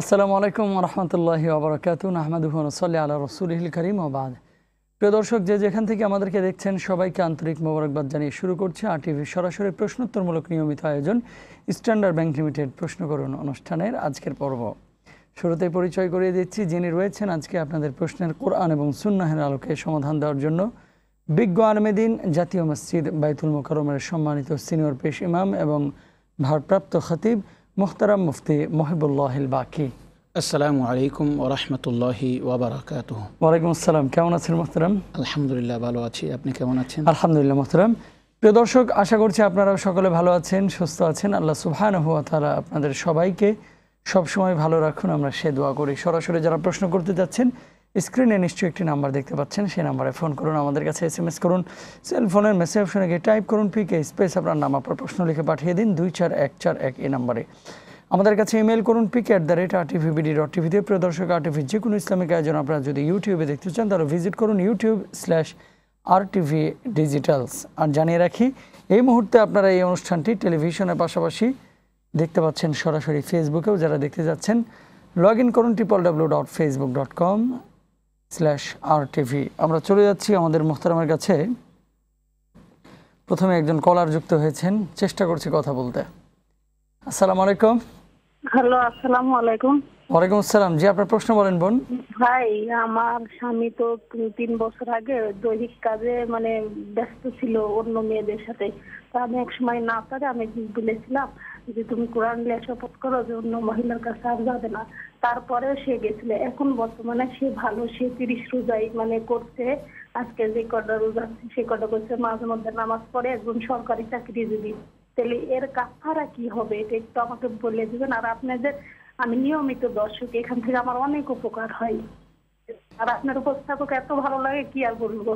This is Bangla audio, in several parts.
আসসালামু আলাইকুম ওয়া রাহমাতুল্লাহি ওয়া বারাকাতুহু নাহমাদুহু ওয়া নুসাল্লি আলা রাসূলিহিল কারীম ওয়া বা'দ। প্রিয় দর্শক, যে যেখান থেকে আমাদেরকে দেখছেন সবাইকে আন্তরিক মোবারকবাদ জানিয়ে শুরু করছে RTV সরাসরি প্রশ্নোত্তরমূলক নিয়মিত আয়োজন স্ট্যান্ডার্ড ব্যাংক লিমিটেড প্রশ্ন করুন অনুষ্ঠানের আজকের পর্ব। শুরুতেই পরিচয় করিয়ে দিচ্ছি যিনি রয়েছেন আজকে আপনাদের প্রশ্নের কোরআন এবং সুন্নাহের আলোকে সমাধান দেওয়ার জন্য। বিজ্ঞ আলেমে দ্বীন জাতীয় মসজিদ বাইতুল মোকাররমের সম্মানিত সিনিয়র পেশ ইমাম এবং ভারপ্রাপ্ত খতিব মুহতারাম মুফতি মুহিবুল্লাহ আল বাকি। আসসালামু আলাইকুম ওয়া রাহমাতুল্লাহি ওয়া বারাকাতুহু। ওয়া আলাইকুম আসসালাম। কেমন আছেন মুহতারাম? আলহামদুলিল্লাহ ভালো আছি, আপনি কেমন আছেন? আলহামদুলিল্লাহ মুহতারাম। প্রিয় দর্শক, আশা করছি আপনারা সকলে ভালো আছেন, সুস্থ আছেন। আল্লাহ সুবহানাহু ওয়া তাআলা আপনাদের সবাইকে সবসময় ভালো রাখুন, আমরা সে দোয়া করি। সরাসরি যারা প্রশ্ন করতে যাচ্ছেন স্ক্রিনে নিশ্চয়ই একটি নাম্বার দেখতে পাচ্ছেন, সেই নাম্বারে ফোন করুন, আমাদের কাছে SMS করুন, সেলফোনের মেসেজ অপশনে গিয়ে টাইপ করুন পিকে স্পেস আপনার নাম, আপনার প্রশ্ন লিখে পাঠিয়ে দিন 24141 এই নাম্বারে। আমাদের কাছে ইমেল করুন pk@rtvbd.tv দিয়ে। প্রিয় দর্শক, RTV যে কোনো ইসলামিক আয়োজন আপনারা যদি ইউটিউবে দেখতে চান তাহলে ভিজিট করুন youtube/rtvdigitals। আর জানিয়ে রাখি এই মুহূর্তে আপনারা এই অনুষ্ঠানটি টেলিভিশনের পাশাপাশি দেখতে পাচ্ছেন সরাসরি ফেসবুকেও। যারা দেখতে যাচ্ছেন লগ ইন করুন www.facebook.com/RTV। আমরা চলে যাচ্ছি আমাদের মুহতারামের কাছে। প্রথমে একজন কলার যুক্ত হয়েছেন, চেষ্টা করছি কথা বলতে। আসসালামু আলাইকুম। হ্যালো, আসসালামু আলাইকুম। ওয়ালাইকুম আসসালাম। জি, আপনার প্রশ্ন বলেন বোন। ভাই, আমার স্বামী তো 3 বছর আগে দৈহিক কাজে ব্যস্ত ছিল অন্য মেয়েদের সাথে। তা আমি এক সময় না পারে আমি বলেছিলাম যে তুমি কোরআন নিয়ে শপথ করো যে অন্য মহিলার কাছে আর যাবে না, তারপরে সে গেছিল। এখন বর্তমানে সে ভালো, সে 30 রোজাই করছে, আজকে যে কটা রোজা সে কটা করছে, মাঝে মধ্যে নামাজ পড়ে, একজন সরকারি চাকরিজীবী। তাহলে এর কাফারা কি হবে এটা একটু আমাকে বলে দিবেন। আর আপনাদের আমি নিয়মিত দর্শক, এখান থেকে আমার অনেক উপকার হয়, আর আপনার উপস্থাপক এত ভালো লাগে কি আর বলবো।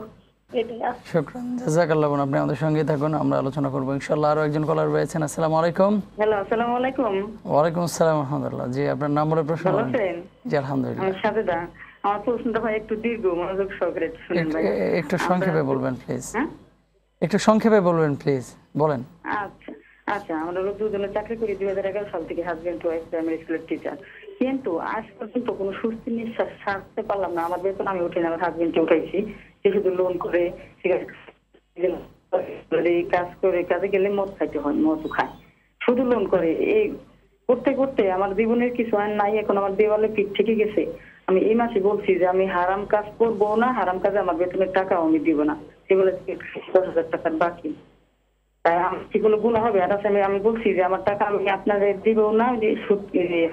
এটাই। শুকরান, জাযাকাল্লাহ। আপনি আমাদের সঙ্গে থাকুন, আমরা আলোচনা করব ইনশাআল্লাহ। আর একজন কলার রয়েছেন। আসসালামু আলাইকুম। হ্যালো, আসসালামু আলাইকুম। ওয়া আলাইকুম আসসালাম ওয়া রাহমাতুল্লাহ। জি, আপনার নাম বলে প্রশ্ন করুন। জি, আলহামদুলিল্লাহ। সাজেদা, আমার প্রশ্নটা ভাই একটু দীর্ঘ, মনোযোগ সহকারে শুনুন ভাই। একটু সংক্ষেপে বলবেন প্লিজ। হ্যাঁ, একটু সংক্ষেপে বলবেন প্লিজ। বলেন। আচ্ছা আচ্ছা, আমরা দুজনে চাকরি করি 2011 সাল থেকে, হাজবেন্ড ওয়াইফ, প্রাইমারি স্কুলের টিচার। কিন্তু আজ পর্যন্ত কোনো সুস্থির নিঃশ্বাস ছাড়তে পারলাম না। আমার বেতন আমি উঠে না, আমার হাজবেন্ডকে উঠাইছি। সে শুধু লোন করে, ঠিক আছে, কাজ করে, কাজে গেলে মদ খাইতে হয়, মদও খায়, শুধু লোন করে। এই করতে করতে আমার জীবনের কিছু আইন নাই, এখন আমার দেওয়ালে পিঠ থেকে গেছে। আমি এই মাসে বলছি যে আমি হারাম কাজ করবো না, হারাম কাজে আমার বেতনের টাকাও আমি দিব না। সে বলে 10,000 টাকার বাকি। তাই আমার কি কোনো গুণ হবে? আর আমি বলছি যে আমার টাকা আমি আপনাদের দিব না, যে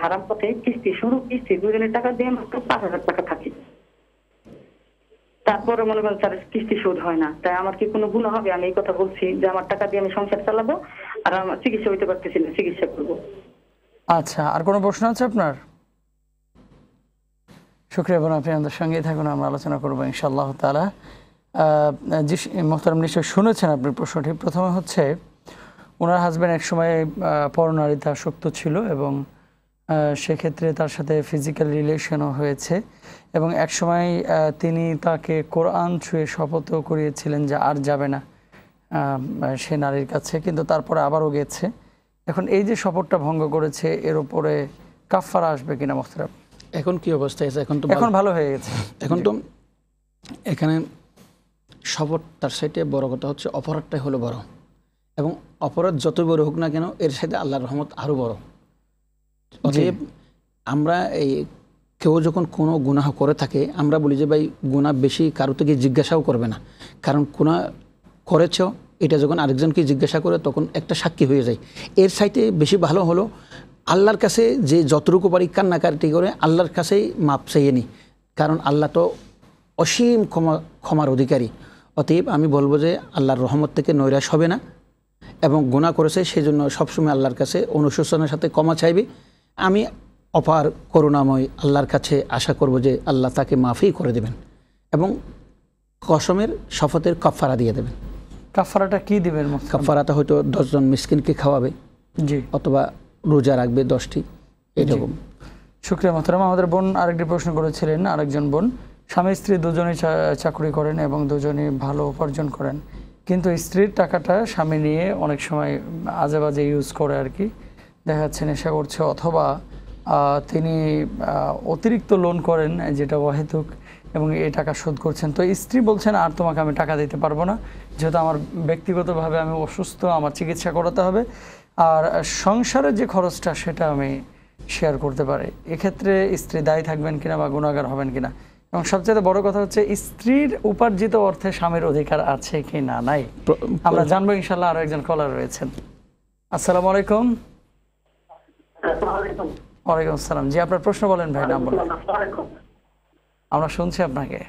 হারাম পথে কিস্তি, শুরু কিস্তি দুজনের টাকা দিয়ে মাত্র 5,000 টাকা থাকে, তারপরে মনে করেন তার কিস্তি শোধ হয় না। তাই আমার কি কোনো গুণ হবে? আমি এই কথা বলছি যে আমার টাকা দিয়ে আমি সংসার চালাবো, আর আমার চিকিৎসা হইতে পারতেছি না, চিকিৎসা করবো। আচ্ছা, আর কোনো প্রশ্ন আছে আপনার? শুক্রিয়া বোন, আপনি আমাদের সঙ্গে থাকুন, আমরা আলোচনা করবো ইনশাআল্লাহ তাআলা। জি মোহতারাম, নিশ্চয়ই শুনেছেন আপনি প্রশ্নটি। প্রথমে হচ্ছে ওনার হাজব্যান্ড একসময় পরনারীতে আসক্ত ছিল এবং সেক্ষেত্রে তার সাথে ফিজিক্যাল রিলেশনও হয়েছে, এবং একসময় তিনি তাকে কোরআন ছুঁয়ে শপথও করিয়েছিলেন যে আর যাবে না সে নারীর কাছে, কিন্তু তারপরে আবারও গেছে। এখন এই যে শপথটা ভঙ্গ করেছে, এর উপরে কাফারা আসবে কিনা মোহতারাম? এখন কি অবস্থা আছে? এখন ভালো হয়ে গেছে। এখন তো এখানে শপথ, তার সাথে বড় কথা হচ্ছে অপরাধটাই হলো বড়, এবং অপরাধ যতই বড় হোক না কেন এর সাথে আল্লাহর রহমত আরও বড়। অতএব আমরা এই কেউ যখন কোনো গুনাহ করে থাকে, আমরা বলি যে ভাই গুনাহ বেশি কারো থেকে জিজ্ঞাসাও করবে না, কারণ গুনাহ করেছ এটা যখন আরেকজনকে জিজ্ঞাসা করে তখন একটা সাক্ষী হয়ে যায়। এর সাথে বেশি ভালো হলো আল্লাহর কাছে যে যতটুকু পারি কান্নাকাটি করে আল্লাহর কাছেই মাপ চাইয়ে নিই, কারণ আল্লাহ তো অসীম ক্ষমার অধিকারী। অতএব আমি বলবো যে আল্লাহর রহমত থেকে নৈরাশ হবে না, এবং গুনাহ করেছে সেজন্য সবসময় আল্লাহর কাছে অনুশোচনার সাথে ক্ষমা চাইবে। আমি অপার করুণাময় আল্লাহর কাছে আশা করব যে আল্লাহ তাকে মাফই করে দেবেন এবং কসমের শপথের কাফারা দিয়ে দেবেন। কাফারাটা কি দেবেন? কাফারাটা হয়তো 10 জন মিসকিনকে খাওয়াবে, জি, অথবা রোজা রাখবে 10টি, এরকম। শুক্রিয়া মোহতারাম আমাদের বোন আরেকটি প্রশ্ন করেছিলেন আরেকজন বোন স্বামী স্ত্রী দুজনেই চাকরি করেন এবং দুজনেই ভালো উপার্জন করেন কিন্তু স্ত্রীর টাকাটা স্বামী নিয়ে অনেক সময় আজেবাজে ইউজ করে আর কি দেখা যাচ্ছে নেশা করছে অথবা তিনি অতিরিক্ত লোন করেন যেটা অহেতুক এবং এই টাকা শোধ করছেন তো স্ত্রী বলছেন আর তোমাকে আমি টাকা দিতে পারবো না যেহেতু আমার ব্যক্তিগতভাবে আমি অসুস্থ আমার চিকিৎসা করাতে হবে আর সংসারে যে খরচটা সেটা আমি শেয়ার করতে পারি এই ক্ষেত্রে স্ত্রী দায়ী থাকবেন কিনা বা গুনাহগার হবেন কিনা এবং সবচেয়ে বড় কথা হচ্ছে স্ত্রীর উপার্জিত অর্থে স্বামীর অধিকার আছে কি না নাই আমরা জানবো ইনশাআল্লাহ আরো একজন কলার রয়েছেন আসসালামু আলাইকুম ওয়া আলাইকুম আসসালাম জি আপনার প্রশ্ন বলেন ভাই নাম বলেন আমরা শুনছি আপনাকে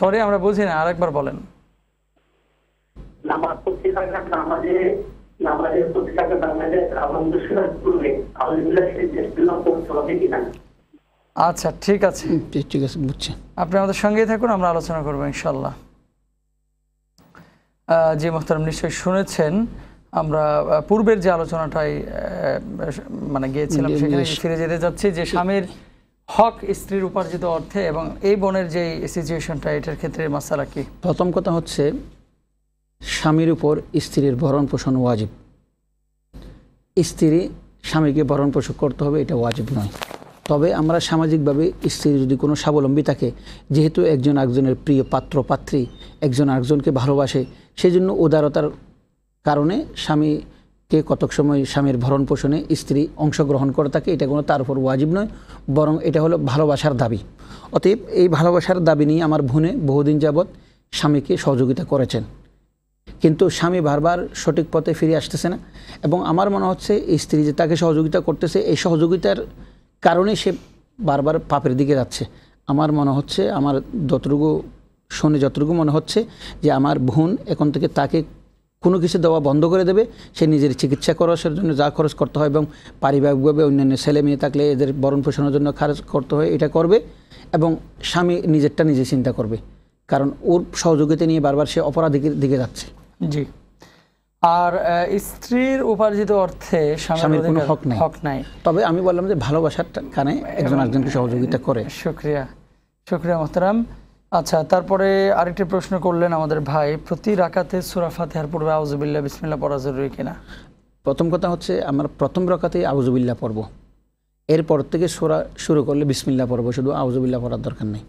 সরি আমরা বুঝি না আরেকবার বলেন নামাজ পড়তে থাকা নামাজের প্রতি টাকা বাংলাদেশ আলহামদুলিল্লাহ করবে আলহামদুলিল্লাহ সেই দেশগুলো করতে হবে কিনা আচ্ছা ঠিক আছে ঠিক আছে বুঝছি আপনি আমাদের সঙ্গেই থাকুন আমরা আলোচনা করবো ইনশাল্লাহ জি মোহতারাম নিশ্চয়ই শুনেছেন আমরা পূর্বের যে আলোচনাটাই মানে গিয়েছিলাম সেখানে ফিরে যেতে যাচ্ছি যে স্বামীর হক স্ত্রীর উপার্জিত অর্থে এবং এই বোনের যে সিচুয়েশনটা এটার ক্ষেত্রে মাসালা কি প্রথম কথা হচ্ছে স্বামীর উপর স্ত্রীর ভরণ পোষণ ওয়াজিব স্ত্রী স্বামীকে ভরণ পোষণ করতে হবে এটা ওয়াজিব নয় তবে আমরা সামাজিকভাবে স্ত্রী যদি কোনো স্বাবলম্বী থাকে যেহেতু একজন একজনের প্রিয় পাত্র পাত্রী একজন আরেকজনকে ভালোবাসে সেই জন্য উদারতার কারণে স্বামীকে কতক সময় স্বামীর ভরণ পোষণে স্ত্রী অংশগ্রহণ করে থাকে এটা কোনো তার উপর ওয়াজিব নয় বরং এটা হলো ভালোবাসার দাবি অতএব এই ভালোবাসার দাবি নিয়ে আমার বোনে বহুদিন যাবৎ স্বামীকে সহযোগিতা করেছেন কিন্তু স্বামী বারবার সঠিক পথে ফিরে আসতেছে না এবং আমার মনে হচ্ছে স্ত্রী যে তাকে সহযোগিতা করতেছে এই সহযোগিতার কারণে সে বারবার পাপের দিকে যাচ্ছে আমার মনে হচ্ছে আমার যতটুকু শুনে যতটুকু মনে হচ্ছে যে আমার বোন এখন থেকে তাকে কোনো কিছু দেওয়া বন্ধ করে দেবে সে নিজের চিকিৎসা খরচের জন্য যা খরচ করতে হয় এবং পারিবারিকভাবে অন্যান্য ছেলে মেয়ে থাকলে এদের ভরণ পোষণের জন্য খরচ করতে হয় এটা করবে এবং স্বামী নিজেরটা নিজে চিন্তা করবে কারণ ওর সহযোগিতা নিয়ে বারবার সে অপরাধীর দিকে যাচ্ছে জি আর স্ত্রীর উপার্জিত অর্থে স্বামীর কোনো হক নাই তবে আমি বললাম যে ভালোবাসার কারণে একজন আরেকজনকে সহযোগিতা করে শুকরিয়া শুকরিয়া মোহতারাম আচ্ছা তারপরে আরেকটি প্রশ্ন করলেন আমাদের ভাই প্রতি রাকাতে সূরা ফাতিহার পূর্বে আউযুবিল্লাহ বিসমিল্লাহ পড়া জরুরি কিনা প্রথম কথা হচ্ছে আমার প্রথম রাকাতেই আউযুবিল্লাহ পড়ব এরপর থেকে সূরা শুরু করলে বিসমিল্লাহ পড়ব শুধু আউযুবিল্লাহ পড়ার দরকার নেই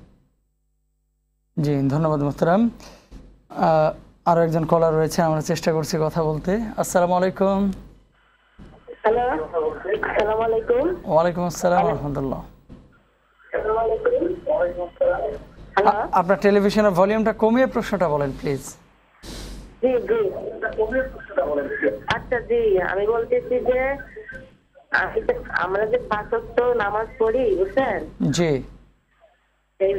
জি ধন্যবাদ মোহতারাম আরো একজন কলার রয়েছে আমরা চেষ্টা করছি কথা বলতে আসসালামু আলাইকুম হ্যালো আসসালামু আলাইকুম ওয়া আলাইকুম আসসালাম ওয়া রাহমাতুল্লাহ আসসালামু আলাইকুম ওয়া আলাইকুম আসসালাম আপনার টেলিভিশনের ভলিউমটা কমিয়ে প্রশ্নটা বলেন প্লিজ জি জি কমিয়ে প্রশ্নটা বলেন আচ্ছা জি আমি বলতেছি যে আমরা যে পাঁচ ওয়াক্ত নামাজ পড়ি বুঝছেন জি এই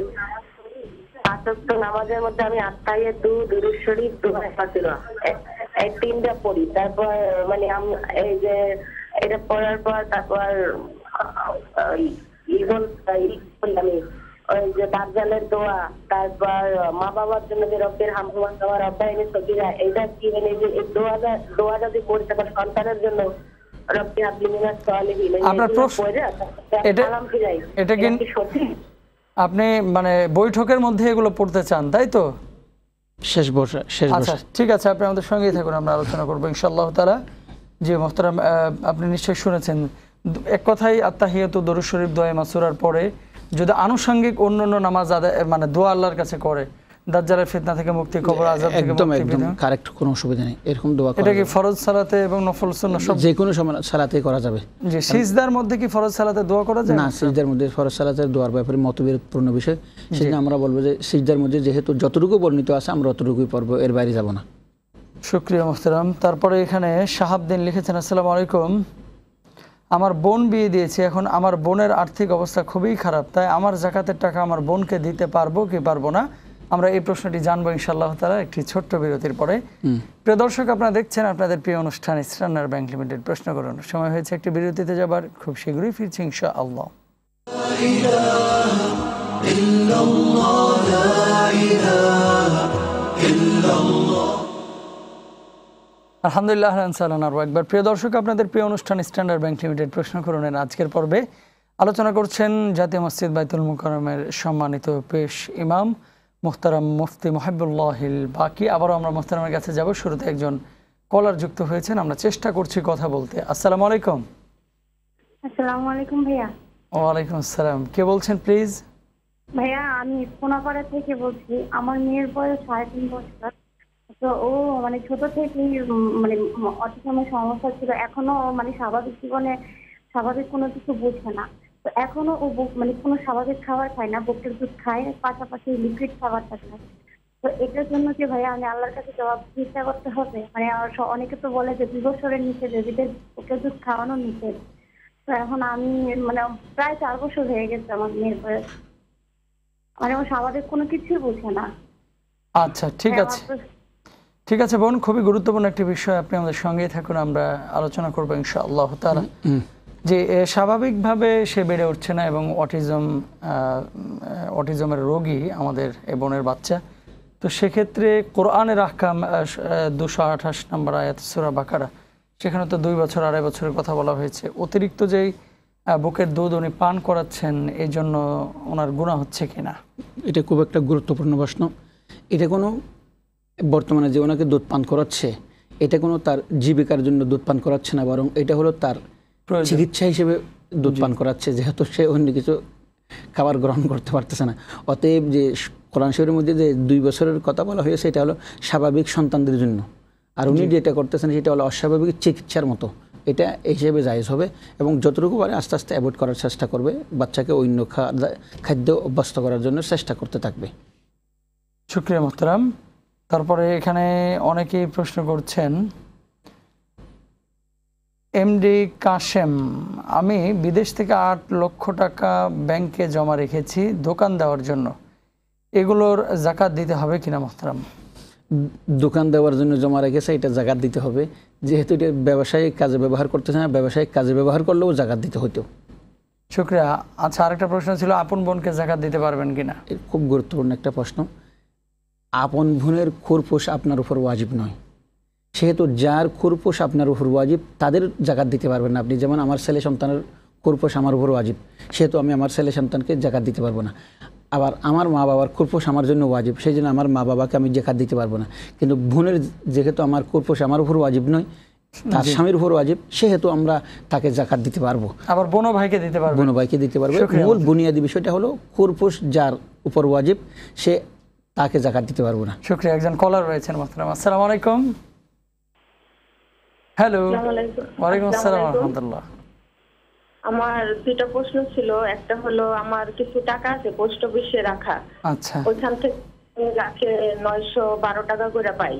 নামাজের মধ্যে আমি আত্মাইয়া দুরূদ শরীফ এই তিনটা পড়ি তারপর মানে এই যে এটা পড়ার পর তারপর আমি ওই যে দাজ্জালের দোয়া তারপর মা বাবার জন্য যে রব্বের হামদুয়া তোমার রব্বাইনি সগীরা এটা কি মানে এই দোয়া যদি পড়ি তারপর সন্তানের জন্য রব্বি হাবলি মিনাস সালিহিন আপনার প্রশ্ন এটা কি সঠিক আপনি মানে বৈঠকের মধ্যে এগুলো পড়তে চান তাই তো শেষ বর্ষ আচ্ছা ঠিক আছে আপনি আমাদের সঙ্গেই থাকুন আমরা আলোচনা করবো ইনশাআল্লাহ তাআলা জি মোহতারাম আপনি নিশ্চয়ই শুনেছেন এক কথাই আত্তাহিয়াতু দরুদ শরীফ দোয়া মাসুরার পরে যদি আনুষঙ্গিক অন্যান্য নামাজ আদায় মানে দোয়া আল্লাহর কাছে করে দাজ্জালের ফিতনা থেকে মুক্তি কবর আযাব থেকে মুক্তি একদম কারেক্ট কোনো অসুবিধা নেই এরকম দোয়া করা এটা কি ফরজ সালাতে এবং নফল সুন্নাহ সব যে কোনো সময় সালাতে করা যাবে জি সিজদার মধ্যে কি ফরজ সালাতে দোয়া করা যায় না সিজদার মধ্যে ফরজ সালাতের দোয়ার ব্যাপারে মতবিরোধপূর্ণ বিষয় সেজন্য আমরা বলবো যে সিজদার মধ্যে যেহেতু যতটুকু বর্ণিত আছে আমরা ততটুকুই পড়ব এর বাইরে যাব না শুকরিয়া মোহতারাম তারপরে এখানে শাহাবদিন লিখেছেন আসসালামু আলাইকুম আমার বোন বিয়ে দিয়েছে এখন আমার বোনের আর্থিক অবস্থা খুবই খারাপ তাই আমার যাকাতের টাকা আমার বোনকে দিতে পারবো কি পারবো না আমরা এই প্রশ্নটি জানবো ইনশাআল্লাহ তাআলা একটি ছোট্ট বিরতির পরে প্রিয় দর্শক আপনারা দেখছেন আপনাদের প্রিয় অনুষ্ঠান স্ট্যান্ডার্ড ব্যাংক লিমিটেড প্রশ্ন করুন সময় হয়েছে একটি বিরতিতে যাবার খুব শীঘ্রই ফিরছি ইনশাআল্লাহ আলহামদুলিল্লাহ আনসালান আরও একবার প্রিয় দর্শক, আপনাদের প্রিয় অনুষ্ঠান স্ট্যান্ডার্ড ব্যাংক লিমিটেড প্রশ্ন করুনের আজকের পর্বে আলোচনা করছেন জাতীয় মসজিদ বাইতুল মুকাররমের সম্মানিত পেশ ইমাম মুহতারাম মুফতি মুহিবুল্লাহ আল বাকি। আবারও আমরা মুহতারামের কাছে যাব। শুরুতে একজন কলার যুক্ত হয়েছেন, আমরা চেষ্টা করছি কথা বলতে। আসসালামু আলাইকুম। আসসালামু আলাইকুম ভাইয়া। ওয়ালাইকুম আসসালাম, কে বলছেন প্লিজ? ভাইয়া আমি সোনাপাড়া থেকে বলছি। আমার মেয়ের বয়স 3.5 বছর, তো ও মানে ছোট থেকেই মানে অটিজমের সমস্যা ছিল। এখনো মানে স্বাভাবিক জীবনে স্বাভাবিক কোনো কিছু বোঝে না। তো এখনো ও মানে কোনো স্বাভাবিক খাবার খায় না, বকের দুধ খায়, পাশাপাশি লিকুইড খাবারটা খায়। তো এটার জন্য কি ভাইয়া আমি আল্লাহর কাছে জবাব চেষ্টা করতে হবে? মানে অনেকে তো বলে যে 2 বছরের নিচে বেবিদের বকের দুধ খাওয়ানো নিষেধ। তো এখন আমি মানে প্রায় 4 বছর হয়ে গেছে আমার মেয়ের বয়স, মানে ও স্বাভাবিক কোনো কিছুই বোঝে না। আচ্ছা ঠিক আছে, ঠিক আছে বোন, খুবই গুরুত্বপূর্ণ একটি বিষয়, আপনি আমাদের সঙ্গেই থাকুন, আমরা আলোচনা করবো ইনশাআল্লাহ তাআলা। যে স্বাভাবিকভাবে সে বেড়ে উঠছে না এবং অটিজমের রোগী আমাদের এ বোনের বাচ্চা। তো সেক্ষেত্রে কোরআনের আহকাম 228 নম্বর আয়াত সূরা বাকারা, সেখানে তো 2 বছর 2.5 বছরের কথা বলা হয়েছে। অতিরিক্ত যেই বুকের দুধ উনি পান করাচ্ছেন, এই জন্য ওনার গুনাহ হচ্ছে কিনা? এটা খুব একটা গুরুত্বপূর্ণ প্রশ্ন। এটা কোনো বর্তমানে যে ওনাকে দুধ পান করাচ্ছে, এটা কোনো তার জীবিকার জন্য দুধ পান করাচ্ছে না, বরং এটা হলো তার চিকিৎসা হিসেবে দুধ পান করাচ্ছে, যেহেতু সে অন্য কিছু খাবার গ্রহণ করতে পারতেছে না। অতএব যে কোরআন শরীফের মধ্যে যে 2 বছরের কথা বলা হয়েছে, এটা হলো স্বাভাবিক সন্তানদের জন্য, আর উনি যেটা করতেছেন সেটা হলো অস্বাভাবিক চিকিৎসার মতো। এটা এই হিসেবে জায়েজ হবে এবং যতটুকু পারে আস্তে আস্তে অ্যাভয়েড করার চেষ্টা করবে, বাচ্চাকে অন্য খাদ্য অভ্যস্ত করার জন্য চেষ্টা করতে থাকবে। শুকরিয়া মোহতারাম। তারপরে এখানে অনেকেই প্রশ্ন করছেন। এমডি কাশেম, আমি বিদেশ থেকে 8 লক্ষ টাকা ব্যাংকে জমা রেখেছি দোকান দেওয়ার জন্য, এগুলোর জাকাত দিতে হবে কিনা? মোহতারাম, দোকান দেওয়ার জন্য জমা রেখেছে, এটা জাকাত দিতে হবে, যেহেতু এটা ব্যবসায়িক কাজে ব্যবহার করতেছে না। ব্যবসায়িক কাজে ব্যবহার করলেও জাকাত দিতে হতো। শুকরিয়া। আচ্ছা, আরেকটা প্রশ্ন ছিল, আপন বোনকে জাকাত দিতে পারবেন কিনা? খুব গুরুত্বপূর্ণ একটা প্রশ্ন। আপন বোনের খোরপোষ আপনার উপর ওয়াজিব নয়, সেহেতু যার খোরপোষ আপনার উপর ওয়াজিব তাদের জাকাত দিতে পারবেন না আপনি। যেমন আমার ছেলে সন্তানের খোরপোষ আমার উপর ওয়াজিব, সেহেতু আমি আমার ছেলে সন্তানকে জাকাত দিতে পারবো না। আবার আমার মা বাবার খোরপোষ আমার জন্য ওয়াজিব, সেই জন্য আমার মা বাবাকে আমি জাকাত দিতে পারবো না। কিন্তু বোনের যেহেতু আমার খোরপোষ আমার উপর ওয়াজিব নয়, তার স্বামীর উপর ওয়াজিব, সেহেতু আমরা তাকে জাকাত দিতে পারবো। আবার বোন ভাইকে দিতে পারবো, বোন ভাইকে দিতে পারবো। মূল বুনিয়াদি বিষয়টা হলো খোরপোষ যার উপর ওয়াজিব সে তাকে জাকাত দিতে পারবো না। শুকরিয়া। একজন কলার রয়েছেন। আসসালামু আলাইকুম। হ্যালো, ওয়ালাইকুম আসসালাম আলহামদুলিল্লাহ। আমার 2টা প্রশ্ন ছিল। একটা হলো আমার কিছু টাকা আছে পোস্ট অফিসে রাখা, আচ্ছা, ওইখান থেকে রাখে 912 টাকা করে পাই।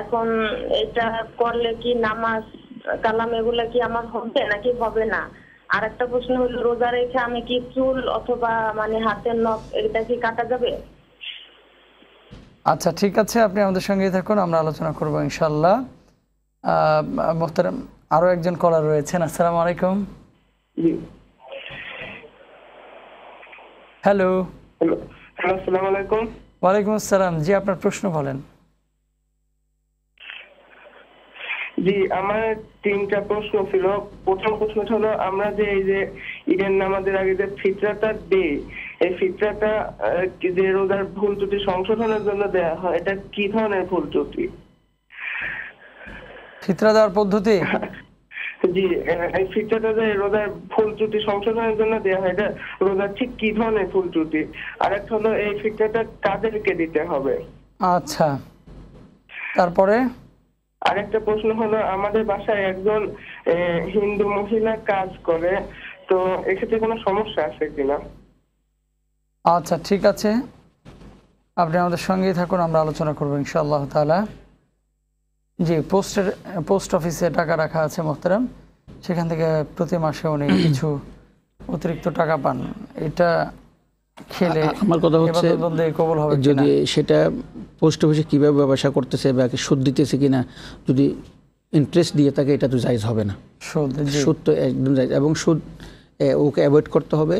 এখন এটা করলে কি নামাজ কালাম এগুলা কি আমার হবে নাকি হবে না? আর একটা প্রশ্ন হলো রোজা রেখে আমি কি চুল অথবা মানে হাতের নখ এটা কি কাটা যাবে? আচ্ছা ঠিক আছে, আপনি আমাদের সঙ্গে থাকুন, আমরা আলোচনা করবো ইনশাআল্লাহ। মোহতারাম, আরো একজন কলার রয়েছেন। আসসালামু আলাইকুম। হ্যালো, আসসালামু আলাইকুম। ওয়ালাইকুম আসসালাম। জি, আপনার প্রশ্ন বলেন। জি, আমার 3টা প্রশ্ন ছিল। প্রথম প্রশ্নটা হলো, আমরা যে এই যে ঈদের নামাজের আগে যে ফিতরাটা দেই, এই ফিতরাটা যে রোজার ভুল ত্রুটি সংশোধনের জন্য দেয়া হয়, এটা কি ধরনের ভুল ত্রুটি? ফিতরা দেওয়ার পদ্ধতি? জি, এই ফিতরাটা যে রোজার ভুল ত্রুটি সংশোধনের জন্য দেয়া হয়, এটা রোজার ঠিক কি ধরনের ভুল ত্রুটি? আর একটা হলো এই ফিতরাটা কাদেরকে দিতে হবে? আচ্ছা, তারপরে আরেকটা প্রশ্ন হলো, আমাদের বাসায় একজন হিন্দু মহিলা কাজ করে, তো এক্ষেত্রে কোনো সমস্যা আছে কিনা? আচ্ছা ঠিক আছে, আপনি আমাদের সঙ্গেই থাকুন, আমরা আলোচনা করবো ইনশাআল্লাহ তাআলা। জি, পোস্ট অফিসে টাকা রাখা আছে মোহতারাম, সেখান থেকে প্রতি মাসে অনেক কিছু অতিরিক্ত টাকা পান, এটা খেলে আমার কথা হচ্ছে কবুল হবে যদি সেটা পোস্ট অফিসে কীভাবে ব্যবসা করতেছে বা সুদ দিতেছে কিনা, যদি ইন্টারেস্ট দিয়ে থাকে এটা তো জায়েজ হবে না। সুদ তো একদম জায়েজ, এবং সুদ ওকে অ্যাভয়েড করতে হবে।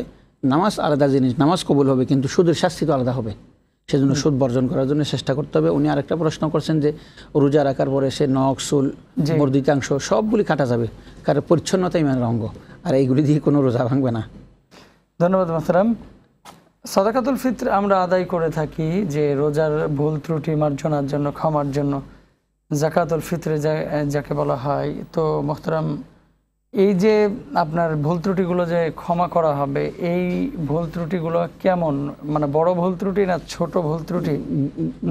নামাজ আলাদা জিনিস, নামাজ কবুল হবে, কিন্তু সুদের শাস্তি তো আলাদা হবে। সেজন্য সুদ বর্জন করার জন্য চেষ্টা করতে হবে। উনি আরেকটা প্রশ্ন করছেন যে রোজা রাখার পরে সে নখ, চুল, মর্দিকাংশ সবগুলি কাটা যাবে, কারণ পরিচ্ছন্নতা ইমানের অঙ্গ, আর এইগুলি দিয়ে কোনো রোজা ভাঙবে না। ধন্যবাদ মাহতারাম। সাদাকাতুল ফিত্র আমরা আদায় করে থাকি যে রোজার ভুল ত্রুটি মার্জনার জন্য, ক্ষমার জন্য। জাকাতুল ফিত্রে যাকে বলা হয়, তো মোহতারাম এই যে আপনার ভুল ত্রুটিগুলো যে ক্ষমা করা হবে, এই ভুল ত্রুটিগুলো কেমন, মানে বড় ভুল ত্রুটি না ছোট ভুল ত্রুটি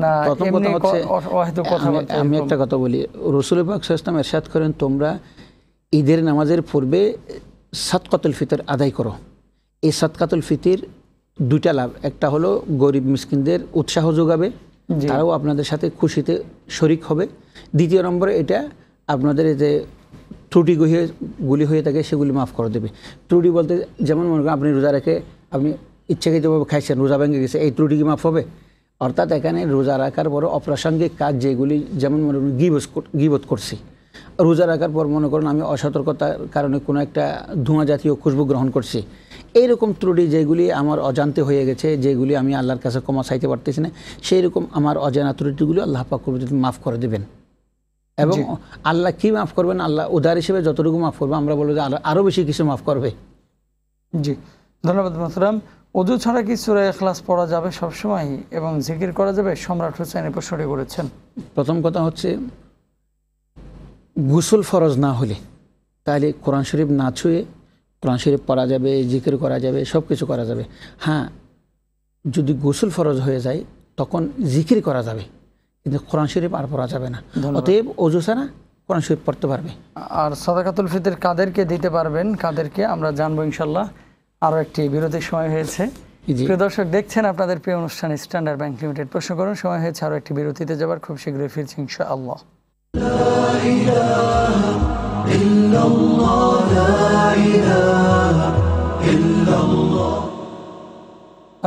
না? আমি একটা কথা বলি, রসুল পাক সাল্লাল্লাহু আলাইহি ইরশাদ করেন, তোমরা ঈদের নামাজের পূর্বে সাদকাতুল ফিত্র আদায় করো। এই সাদকাতুল ফিত্র দুইটা লাভ, একটা হলো গরিব মিসকিনদের উৎসাহ যোগাবে, তারাও আপনাদের সাথে খুশিতে শরিক হবে। দ্বিতীয় নম্বরে এটা আপনাদের যে ত্রুটিগুলি হয়ে থাকে সেগুলি মাফ করে দেবে। ত্রুটি বলতে যেমন মনে করেন আপনি রোজা রেখে আপনি ইচ্ছাকৃতভাবে খাইছেন, রোজা ভেঙে গেছে, এই ত্রুটি কি মাফ হবে? অর্থাৎ এখানে রোজা রাখার পর অপ্রাসঙ্গিক কাজ যেগুলি, যেমন মনে করেন গীবত করছি, রোজা রাখার পর মনে করেন আমি অসতর্কতার কারণে কোনো একটা ধোঁয়া জাতীয় খুশবু গ্রহণ করছি, এইরকম ত্রুটি যেগুলি আমার অজান্তে হয়ে গেছে, যেগুলি আমি আল্লাহর কাছে ক্ষমা চাইতে পারতেছি না, সেই রকম আমার অজানা ত্রুটিগুলি আল্লাহ পাক মাফ করে দেবেন। এবং আল্লাহ কি মাফ করবেন? আল্লাহ উদার হিসেবে যতটুকু মাফ করবে, আমরা বলবো যে আল্লাহ আরও বেশি কিছু মাফ করবে। জি, ধন্যবাদ মাহতারাম। ওযু ছাড়া কি সূরা ইখলাস পড়া যাবে সবসময় এবং জিকির করা যাবে? সম্রাট হোসেন এ প্রশ্নটি করেছেন। প্রথম কথা হচ্ছে, গোসল ফরজ না হলে তাহলে কোরআন শরীফ না ছুঁয়ে কোরআন শরীফ পড়া যাবে, জিকির করা যাবে, সব কিছু করা যাবে। হ্যাঁ, যদি গোসল ফরজ হয়ে যায় তখন জিকির করা যাবে, কিন্তু কোরআন শরীফ আর পড়া যাবে না। অতএব ওযু ছাড়া কোরআন শরীফ পড়তে পারবে। আর সাদাকাতুল ফিত্র কাদেরকে দিতে পারবেন, কাদেরকে, আমরা জানবো ইনশাল্লাহ। আরও একটি বিরতির সময় হয়েছে। প্রিয় দর্শক দেখছেন আপনাদের প্রিয় অনুষ্ঠান স্ট্যান্ডার্ড ব্যাংক লিমিটেড। প্রশ্ন করুন সময় হয়েছে, আরও একটি বিরতিতে যাবার, খুব শীঘ্রই ফিরছি ইনশাআল্লাহ।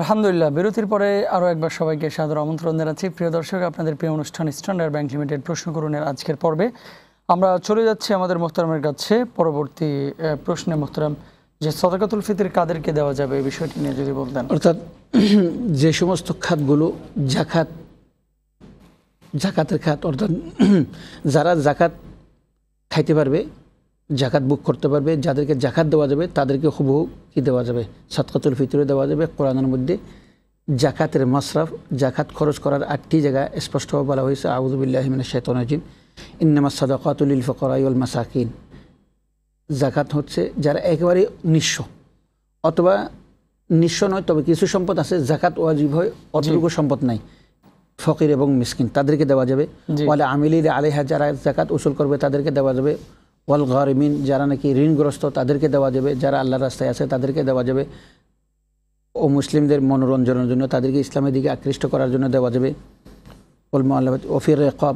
আলহামদুলিল্লাহ, বিরতির পরে আরও একবার সবাইকে সাদর আমন্ত্রণ জানাচ্ছি। প্রিয় দর্শক, আপনাদের প্রিয় অনুষ্ঠান স্ট্যান্ডার্ড ব্যাংক লিমিটেড প্রশ্ন করুনের আজকের পর্বে আমরা চলে যাচ্ছি আমাদের মোহতারামের কাছে। পরবর্তী প্রশ্নে মোহতারাম, যে সাদাকাতুল ফিত্র কাদেরকে দেওয়া যাবে এই বিষয়টি নিয়ে যদি বলতেন। অর্থাৎ যে সমস্ত খাতগুলো জাকাতের খাত, অর্থাৎ যারা জাকাত খাইতে পারবে, জাকাত বুক করতে পারবে, যাদেরকে জাকাত দেওয়া যাবে তাদেরকে হুবহু কি দেওয়া যাবে? সাদকাতুল ফিত্র দেওয়া যাবে। কোরআনের মধ্যে জাকাতের মাসরাফ, জাকাত খরচ করার ৮টি জায়গা স্পষ্টভাবে বলা হয়েছে। আউযু বিল্লাহি মিনাশ শাইতানির রাজিম, ইন্নামাস সাদাকাতু লিল ফুকারা ওয়াল মাসাকিন। জাকাত হচ্ছে যারা একেবারে নিঃস্ব অথবা নিঃস্ব নয়, তবে কিছু সম্পদ আছে, জাকাত ওয়াজিব হয়, অতটুকু সম্পদ নাই, ফকির এবং মিসকিন, তাদেরকে দেওয়া যাবে। ওয়ালা আমিলিন আলাইহা, যারা জাকাত উসুল করবে তাদেরকে দেওয়া যাবে। ওয়াল গারিমিন, যারা নাকি ঋণগ্রস্ত তাদেরকে দেওয়া যাবে। যারা আল্লাহর রাস্তায় আছে তাদেরকে দেওয়া যাবে। ও মুসলিমদের মনোরঞ্জনের জন্য, তাদেরকে ইসলামের দিকে আকৃষ্ট করার জন্য দেওয়া যাবে। ওল মুআল্লাফা ওয়াফির রিকাব,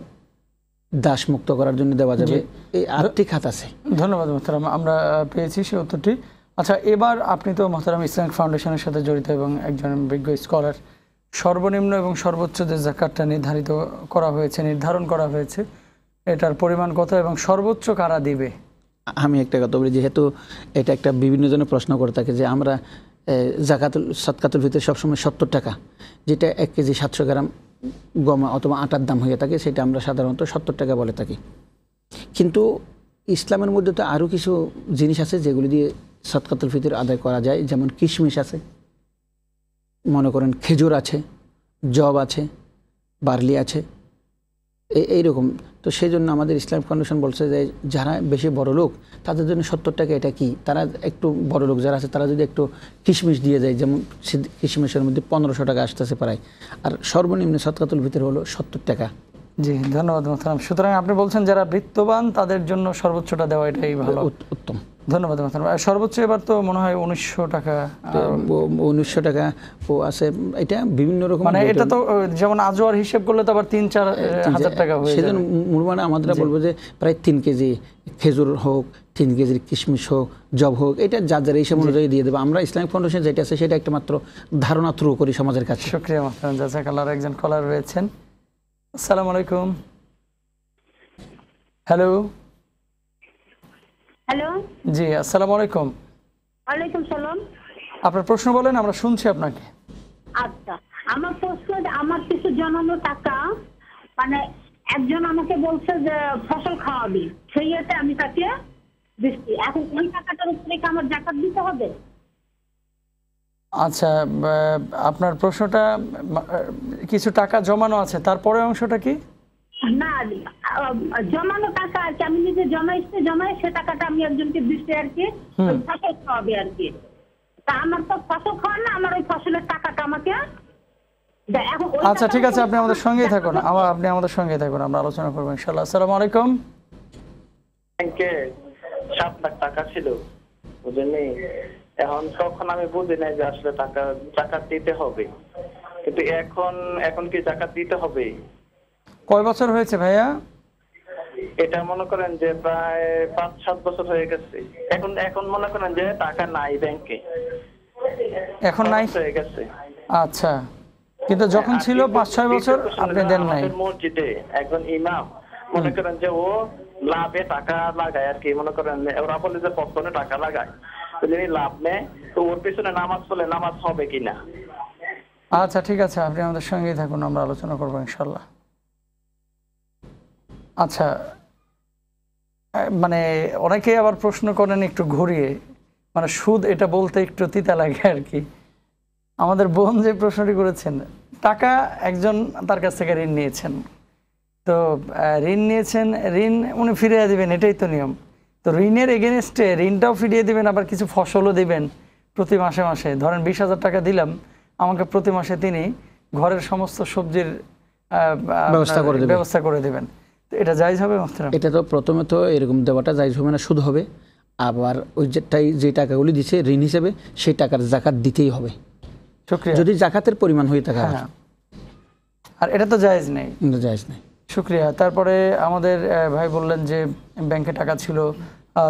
দাস মুক্ত করার জন্য দেওয়া যাবে। এই আরটি খাত আছে। ধন্যবাদ মোহতারাম, আমরা পেয়েছি সেই উত্তরটি। আচ্ছা, এবার আপনি তো মোহতারাম ইসলামিক ফাউন্ডেশনের সাথে জড়িত এবং একজন বিজ্ঞ স্কলার। সর্বনিম্ন এবং সর্বোচ্চ যে জাকাতটা নির্ধারিত করা হয়েছে, নির্ধারণ করা হয়েছে, এটার পরিমাণ কত এবং সর্বোচ্চ কারা দিবে? আমি একটা কথা বলি, যেহেতু এটা একটা বিভিন্ন জনের প্রশ্ন করে থাকে যে আমরা সাদকাতুল ফিত্র সবসময় ৭০ টাকা, যেটা 1 কেজি 700 গ্রাম গম অথবা আটার দাম হয়ে থাকে, সেটা আমরা সাধারণত ৭০ টাকা বলে থাকি। কিন্তু ইসলামের মধ্যে তো আরও কিছু জিনিস আছে যেগুলি দিয়ে সাদকাতুল ফিত্র আদায় করা যায়। যেমন কিশমিশ আছে, মনে করেন খেজুর আছে, জব আছে, বার্লি আছে, এইরকম। তো সেই জন্য আমাদের ইসলামিক ফাউন্ডেশন বলছে যে যারা বেশি বড় লোক তাদের জন্য ৭০ টাকা এটা কি, তারা একটু বড় লোক যারা আছে তারা যদি একটু কিশমিশ দিয়ে যায়, যেমন কিশমিশের মধ্যে ১৫০০ টাকা আসতেছে প্রায়। আর সর্বনিম্ন সাদকাতুল ফিত্র হলো ৭০ টাকা। জি, ধন্যবাদ মোহতারাম। সুতরাং আপনি বলছেন যারা বৃত্তবান তাদের জন্য সর্বোচ্চটা দেওয়া এটাই ভালো, উত্তম। ধন্যবাদ মোহতারাম। সর্বোচ্চ এবার তো মনে হয় ১৯০০ টাকা, ১৯০০ টাকা ও আছে। এটা বিভিন্ন রকম, মানে এটা তো যেমন আজোয়ার হিসেব করলে তো আবার ৩-৪ হাজার টাকা হয়ে যায়। সেজন্য মূলমান আমরা বলবো যে প্রায় ৩ কেজি খেজুর হোক, ৩ কেজির কিশমিশ হোক, জব হোক, এটা যার যার হিসাব অনুযায়ী দিয়ে দেবো। আমরা ইসলামিক ফাউন্ডেশন যেটা আছে সেটা একটা মাত্র ধারণা থ্রু করি সমাজের কাছে। শুক্রিয়া মোহতারাম, জাযাকাল্লাহ। একজন কলার রয়েছেন। আসসালামু আলাইকুম। হ্যালো। হ্যালো, জি, আসসালামু আলাইকুম। ওয়ালাইকুম সালাম। আপনার প্রশ্ন বলেন, আমরা শুনছি আপনাকে। আচ্ছা, আমার প্রশ্ন, আমার কিছু জমানো টাকা মানে একজন আমাকে বলছে যে ফসল খাওয়াবি সেই এতে আমি তাকে দিছি এখন ওই টাকাটার উপরে কি আমার যাকাত দিতে হবে আচ্ছা আপনার প্রশ্নটা কিছু টাকা জমানো আছে তারপরে অংশটা কি না জমানো টাকা আছে আমি নিজে জমাই সে টাকাটা আমি একজনকে দিছি আর কি ফসল খাওয়াবি আর কি তা আমার তো ফসল খাওয়া না আমার ওই ফসলের টাকাটা আমাকে আচ্ছা ঠিক আছে আপনি আমাদের সঙ্গেই থাকুন আমরা আলোচনা করব ইনশাআল্লাহ আসসালামু আলাইকুম ব্যাংকে 7 লাখ টাকা ছিল বুঝেনি এখন কখন আমি বুঝি না যে আসলে টাকা দিতে হবে কিন্তু এখন কি টাকা দিতে হবে কয় বছর হয়েছে ভাইয়া এটা মনে করেন যে প্রায় 5-7 বছর হয়ে গেছে এখন এখন মনে করেন যে টাকা নাই ব্যাংকে এখন নাই হয়ে গেছে আচ্ছা কিন্তু যখন ছিল 5-6 বছর আপনি দেন নাই মসজিদে একজন ইমাম মনে করেন যে ও লাভে টাকা লাগায় আর কি মনে করেন ওরা বলে যে পক্ষে টাকা লাগায় তাহলে লাভ নেই তো ওর পিছনে নামাজ পড়লে নামাজ হবে কিনা আচ্ছা ঠিক আছে আপনি আমাদের সঙ্গেই থাকুন আমরা আলোচনা করব ইনশাআল্লাহ আচ্ছা মানে অনেকে আবার প্রশ্ন করেন একটু ঘুরিয়ে মানে সুদ এটা বলতে একটু তিতা লাগে আর কি আমাদের বোন যে প্রশ্নটি করেছেন টাকা একজন তার কাছ থেকে ঋণ নিয়েছেন তো ঋণ নিয়েছেন ঋণ উনি ফিরিয়ে দেবেন এটাই তো নিয়ম তো ঋণের এগেনস্টে ঋণটাও ফিরিয়ে দেবেন আবার কিছু ফসলও দেবেন প্রতি মাসে মাসে ধরেন 20,000 টাকা দিলাম আমাকে প্রতি মাসে তিনি ঘরের সমস্ত সবজির ব্যবস্থা করে দেবেন তো এটা জায়েজ হবে মুফতি এটা তো প্রথমে তো এরকম দেওয়াটা জায়েজ হবে না সুদ হবে আবার ওই যে টাকাগুলি দিচ্ছে ঋণ হিসেবে সেই টাকার যাকাত দিতেই হবে যদি যাকাতের পরিমাণ হয়ে থাকে আর এটা তো জায়েজ নেই জায়েজ নেই শুকরিয়া তারপরে আমাদের ভাই বললেন যে ব্যাংকে টাকা ছিল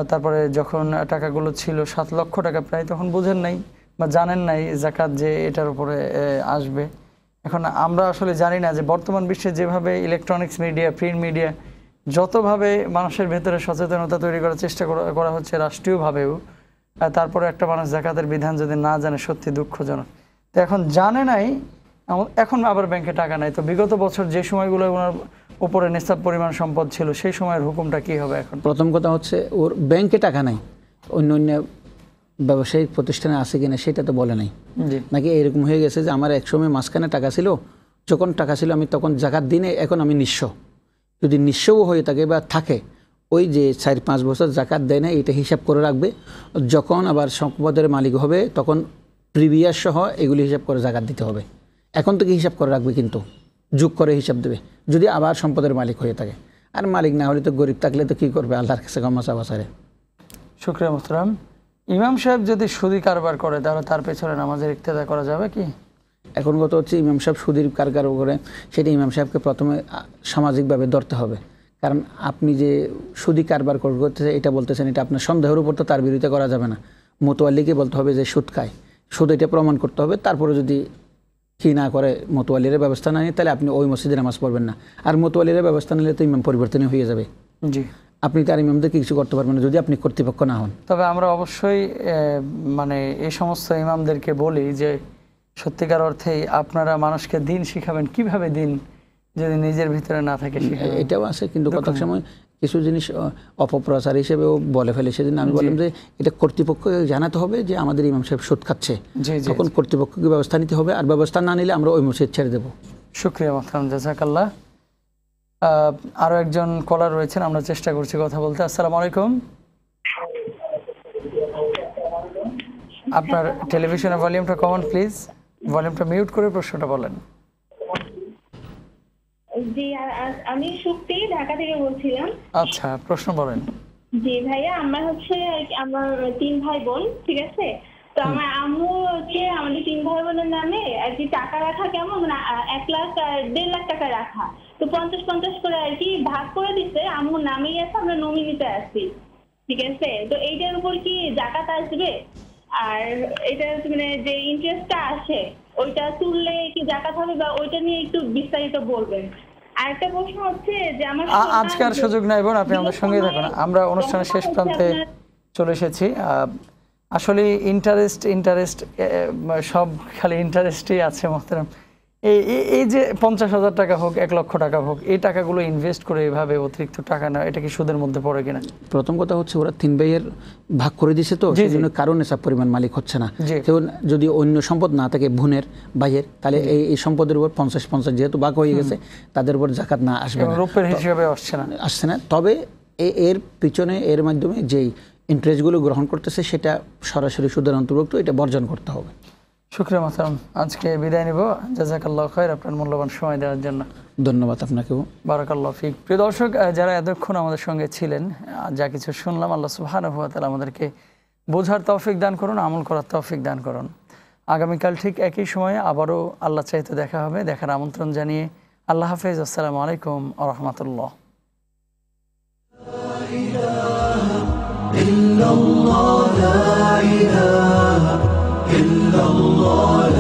তারপরে যখন টাকাগুলো ছিল 7 লক্ষ টাকা প্রায় তখন বুঝেন নাই বা জানেন নাই যাকাত যে এটার উপরে আসবে এখন আমরা আসলে জানি না যে বর্তমান বিশ্বে যেভাবে ইলেকট্রনিক্স মিডিয়া প্রিন্ট মিডিয়া যতভাবে মানুষের ভেতরে সচেতনতা তৈরি করার চেষ্টা করা হচ্ছে রাষ্ট্রীয়ভাবেও তারপরে একটা মানুষ যাকাতের বিধান যদি না জানে সত্যি দুঃখজনক তো এখন জানে নাই এখন আবার ব্যাংকে টাকা নাই তো বিগত বছর যে সময়গুলো ওনার উপরে নিসাব পরিমাণ সম্পদ ছিল সেই সময়ের হুকুমটা কি হবে এখন প্রথম কথা হচ্ছে ওর ব্যাংকে টাকা নাই অন্য অন্য ব্যবসায়িক প্রতিষ্ঠানে আছে কিনা সেটা তো বলে নাই নাকি এরকম হয়ে গেছে যে আমার একসময় মাঝখানে টাকা ছিল যখন টাকা ছিল আমি তখন যাকাত দিনে এখন আমি নিঃস্ব যদি নিঃস্বও হয়ে থাকে বা থাকে ওই যে 4-5 বছর যাকাত দেয় না এটা হিসাব করে রাখবে যখন আবার সম্পদের মালিক হবে তখন প্রিভিয়াস সহ এগুলি হিসাব করে যাকাত দিতে হবে এখন থেকে হিসাব করে রাখবে কিন্তু যোগ করে হিসাব দেবে যদি আবার সম্পদের মালিক হয়ে থাকে আর মালিক না হলে তো গরিব থাকলে তো কী করবে আল্লাহর কাছে ক্ষমা চাওয়া ছাড়ে শুকরিয়া মুহতারাম ইমাম সাহেব যদি সুদি কারবার করে তাহলে তার পেছনে নামাজের ইক্তেদা করা যাবে কি এখন কথা হচ্ছে ইমাম সাহেব সুদির কারবার করে সেটা ইমাম সাহেবকে প্রথমে সামাজিকভাবে ধরতে হবে কারণ আপনি যে সুদি কারবার করতেছেন এটা বলতেছেন এটা আপনার সন্দেহের উপর তো তার বিরুদ্ধে করা যাবে না মোতোয়াল্লিকে বলতে হবে যে সুদ খায় সুদ এটা প্রমাণ করতে হবে তারপরে যদি কি না করে মোতোয়ালির ব্যবস্থা না নিয়ে তাহলে আপনি ওই মসজিদে নামাজ পড়বেন না আর মোতোয়ালির ব্যবস্থা নিলে তো ইমাম পরিবর্তনই হয়ে যাবে জি আপনি তার ইমামদের কিছু করতে পারবেন না যদি আপনি কর্তৃপক্ষ না হন তবে আমরা অবশ্যই মানে এই সমস্ত ইমামদেরকে বলি যে সত্যিকার অর্থেই আপনারা মানুষকে দিন শিখাবেন কিভাবে দিন যদি নিজের ভিতরে না থাকে এটাও আছে কিন্তু কতক সময় কিছু জিনিস অপপ্রচার হিসেবেও বলে ফেলে সেদিন আমি বললাম যে এটা কর্তৃপক্ষকে জানাতে হবে যে আমাদের ইমাম সাহেব সুদ খাচ্ছে তখন কর্তৃপক্ষকে ব্যবস্থা নিতে হবে আর ব্যবস্থা না নিলে আমরা ওই মসজিদ ছেড়ে দেবো শুকরিয়া মুহতারাম জাযাকাল্লাহ আরো একজন কলার রয়েছেন আমরা চেষ্টা করছি কথা বলতে আসসালামু আলাইকুম আপনার টেলিভিশনের ভলিউমটা কমান প্লিজ ভলিউমটা মিউট করে প্রশ্নটা বলেন জি আমি শুক্তি ঢাকা থেকে বলছিলাম আচ্ছা প্রশ্ন বলেন জি ভাইয়া আমার হচ্ছে আমার 3 ভাই বোন ঠিক আছে তো আমার আম্মুকে আমাদের 3 ভাই বোনের নামে আর কি টাকা রাখা কেমন 1 লাখ আর 1.5 লাখ টাকা রাখা তো 50-50 করে আর কি ভাগ করে দিতে আম্মু নামেই আছে আমরা নমিনিতে আছি ঠিক আছে তো এইটার উপর কি যাকাত আসবে আর এটা মানে যে ইন্টারেস্টটা আসে ওইটা তুললে কি যাকাত হবে বা ওইটা নিয়ে একটু বিস্তারিত বলবেন আরেকটা প্রশ্ন হচ্ছে যে আমার আজকের সুযোগ নাই বোন আপনি আমাদের সঙ্গে থাকুন আমরা অনুষ্ঠানের শেষ প্রান্তে চলে এসেছি আসলে ইন্টারেস্ট সব খালি ইন্টারেস্টই আছে মহতারাম এই যে ৫০,০০০ টাকা হোক ১ লক্ষ টাকা হোক এই টাকাগুলো ইনভেস্ট করে এভাবে অতিরিক্ত টাকা না এটা কি সুদের মধ্যে পড়ে কিনা? প্রথম কথা হচ্ছে ওরা তিন ভাইয়ের ভাগ করে দিয়েছে, তো সেই জন্য কারণে সব পরিমাণ মালিক হচ্ছে না। কারণ যদি অন্য সম্পদ না থাকে বোনের ভাইয়ের, তাহলে এই সম্পদের উপর ৫০-৫০ যেহেতু ভাগ হয়ে গেছে তাদের উপর যাকাত না আসবে না, রূপের হিসাবে আসছে না। তবে এর পিছনে এর মাধ্যমে যেই ইন্টারেস্টগুলো গ্রহণ করতেছে সেটা সরাসরি সুদের অন্তর্ভুক্ত, এটা বর্জন করতে হবে। শুক্রিয়া মাতাম, আজকে বিদায় নিব। জাযাকাল্লাহ খায়র আপনার মূল্যবান সময় দেওয়ার জন্য। ধন্যবাদ আপনাকেও। বারাকাল্লাহ ফিক। প্রিয় দর্শক, যারা এতক্ষণ আমাদের সঙ্গে ছিলেন, যা কিছু শুনলাম আল্লাহ সুবহানাহু ওয়া তাআলা আমাদেরকে বোঝার তৌফিক দান করুন, আমল করার তৌফিক দান করুন। আগামীকাল ঠিক একই সময়ে আবারও আল্লাহ চাইতে দেখা হবে। দেখার আমন্ত্রণ জানিয়ে আল্লাহ হাফেজ। আসসালামু আলাইকুম ওয়া রাহমাতুল্লাহ। إلا الله